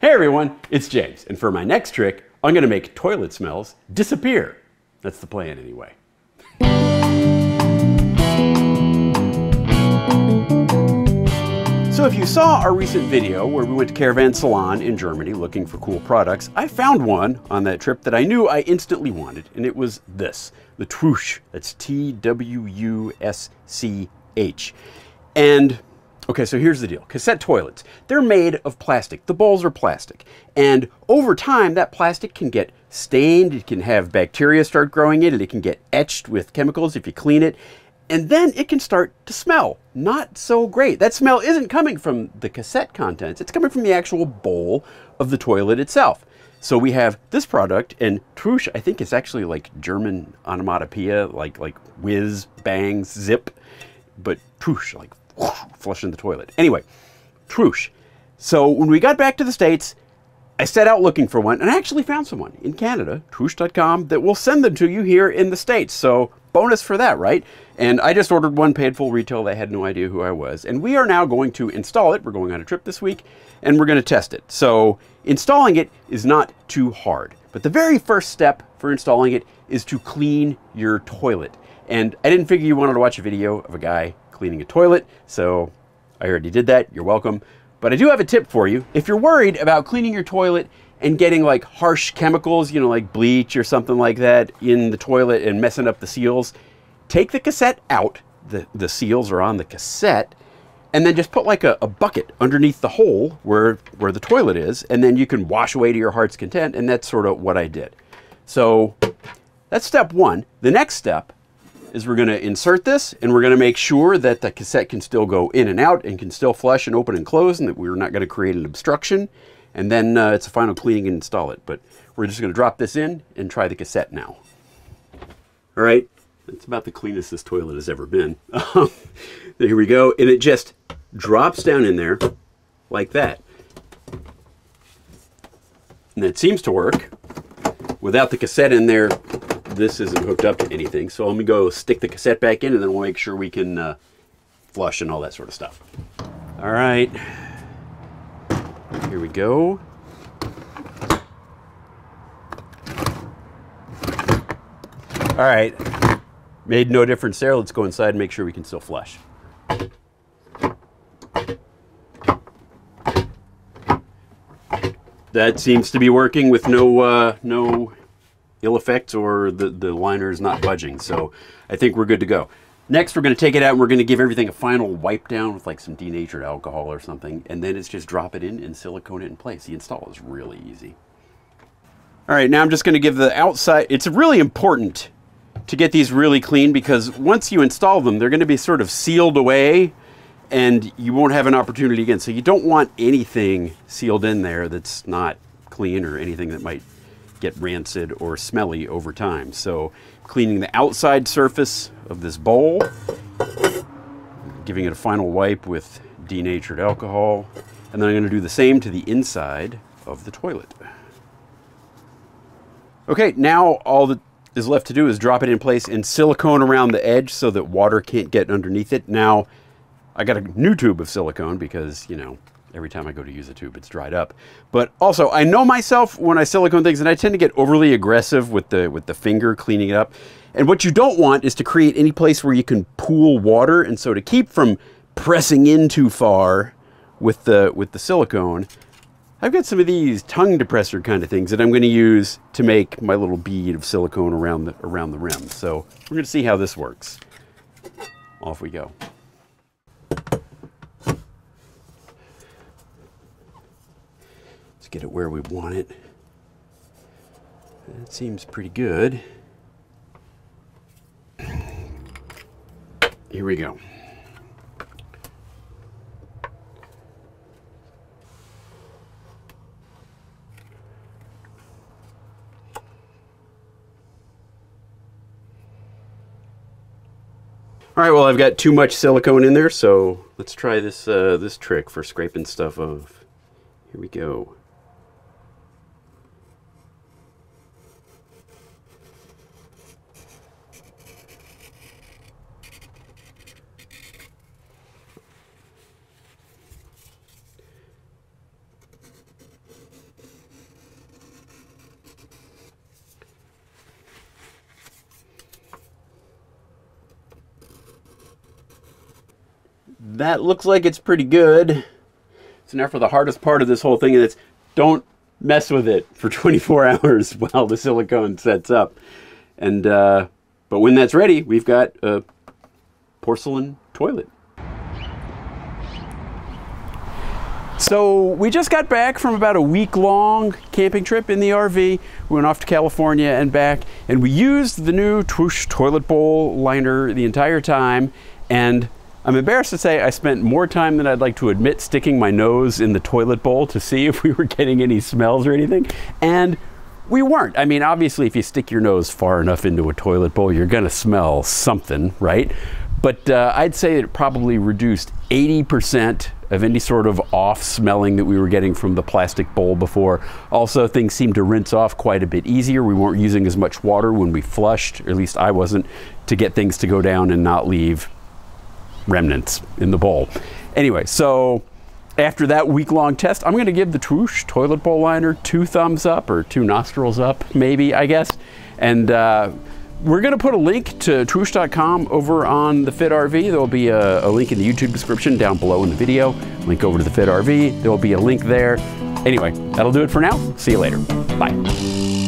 Hey everyone, it's James, and for my next trick, I'm gonna make toilet smells disappear. That's the plan anyway. So if you saw our recent video where we went to Caravan Salon in Germany looking for cool products, I found one on that trip that I knew I instantly wanted, and it was this, the Twusch. That's T-W-U-S-C-H. And okay, so here's the deal. Cassette toilets, they're made of plastic. The bowls are plastic. And over time, that plastic can get stained. It can have bacteria start growing in it. It can get etched with chemicals if you clean it. And then it can start to smell. Not so great. That smell isn't coming from the cassette contents. It's coming from the actual bowl of the toilet itself. So we have this product, and Twusch, I think it's actually like German onomatopoeia, like whiz, bang, zip. But Twusch, like flushing the toilet. Anyway, Twusch. So when we got back to the States, I set out looking for one, and I actually found someone in Canada, Twusch.com, that will send them to you here in the States. So bonus for that, right? And I just ordered one, paid full retail. They had no idea who I was. And we are now going to install it. We're going on a trip this week, and we're going to test it. So installing it is not too hard. But the very first step for installing it is to clean your toilet. And I didn't figure you wanted to watch a video of a guy cleaning a toilet, so I already did that. You're welcome. But I do have a tip for you. If you're worried about cleaning your toilet and getting like harsh chemicals, you know, like bleach or something like that in the toilet and messing up the seals, take the cassette out. The seals are on the cassette, and then just put like a bucket underneath the hole where the toilet is, and then you can wash away to your heart's content. And that's sort of what I did. So that's step one. The next step is we're going to insert this, and we're going to make sure that the cassette can still go in and out and can still flush and open and close, and that we're not going to create an obstruction. And then it's a final cleaning and install it. But we're just going to drop this in and try the cassette now. All right, that's about the cleanest this toilet has ever been. Here we go, and it just drops down in there like that. And that seems to work. Without the cassette in there, this isn't hooked up to anything. So let me go stick the cassette back in, and then we'll make sure we can flush and all that sort of stuff. All right, here we go. All right, made no difference there. Let's go inside and make sure we can still flush. That seems to be working with no ill effects, or the liner is not budging. So I think we're good to go. Next, we're going to take it out, and we're going to give everything a final wipe down with like some denatured alcohol or something. And then it's just drop it in and silicone it in place. The install is really easy. All right, now I'm just going to give the outside. It's really important to get these really clean, because once you install them, they're going to be sort of sealed away, and you won't have an opportunity again. So you don't want anything sealed in there that's not clean, or anything that might get rancid or smelly over time. So cleaning the outside surface of this bowl, giving it a final wipe with denatured alcohol, and then I'm going to do the same to the inside of the toilet. Okay, now all that is left to do is drop it in place and silicone around the edge so that water can't get underneath it. Now I got a new tube of silicone because, you know, every time I go to use a tube, it's dried up. But also, I know myself when I silicone things, and I tend to get overly aggressive with the finger cleaning it up. And what you don't want is to create any place where you can pool water. And so to keep from pressing in too far with the silicone, I've got some of these tongue depressor kind of things that I'm going to use to make my little bead of silicone around the rim. So we're going to see how this works. Off we go. Get it where we want it. That seems pretty good. Here we go. All right, well, I've got too much silicone in there, so let's try this this trick for scraping stuff off. Here we go. that looks like it's pretty good. So now for the hardest part of this whole thing, and it's don't mess with it for 24 hours while the silicone sets up. And but when that's ready, we've got a porcelain toilet. So we just got back from about a week-long camping trip in the RV. We went off to California and back, and we used the new Twusch toilet bowl liner the entire time. And I'm embarrassed to say I spent more time than I'd like to admit sticking my nose in the toilet bowl to see if we were getting any smells or anything. And we weren't. I mean, obviously, if you stick your nose far enough into a toilet bowl, you're gonna smell something, right? But I'd say it probably reduced 80% of any sort of off smelling that we were getting from the plastic bowl before. Also, things seemed to rinse off quite a bit easier. We weren't using as much water when we flushed, or at least I wasn't, to get things to go down and not leave remnants in the bowl. Anyway, so after that week-long test, I'm gonna give the Twusch toilet bowl liner 2 thumbs up, or 2 nostrils up, maybe, I guess. And we're going to put a link to Twusch.com over on The Fit RV. There'll be a link in the YouTube description down below in the video. Link over to The Fit RV. There'll be a link there. Anyway, that'll do it for now. See you later. Bye.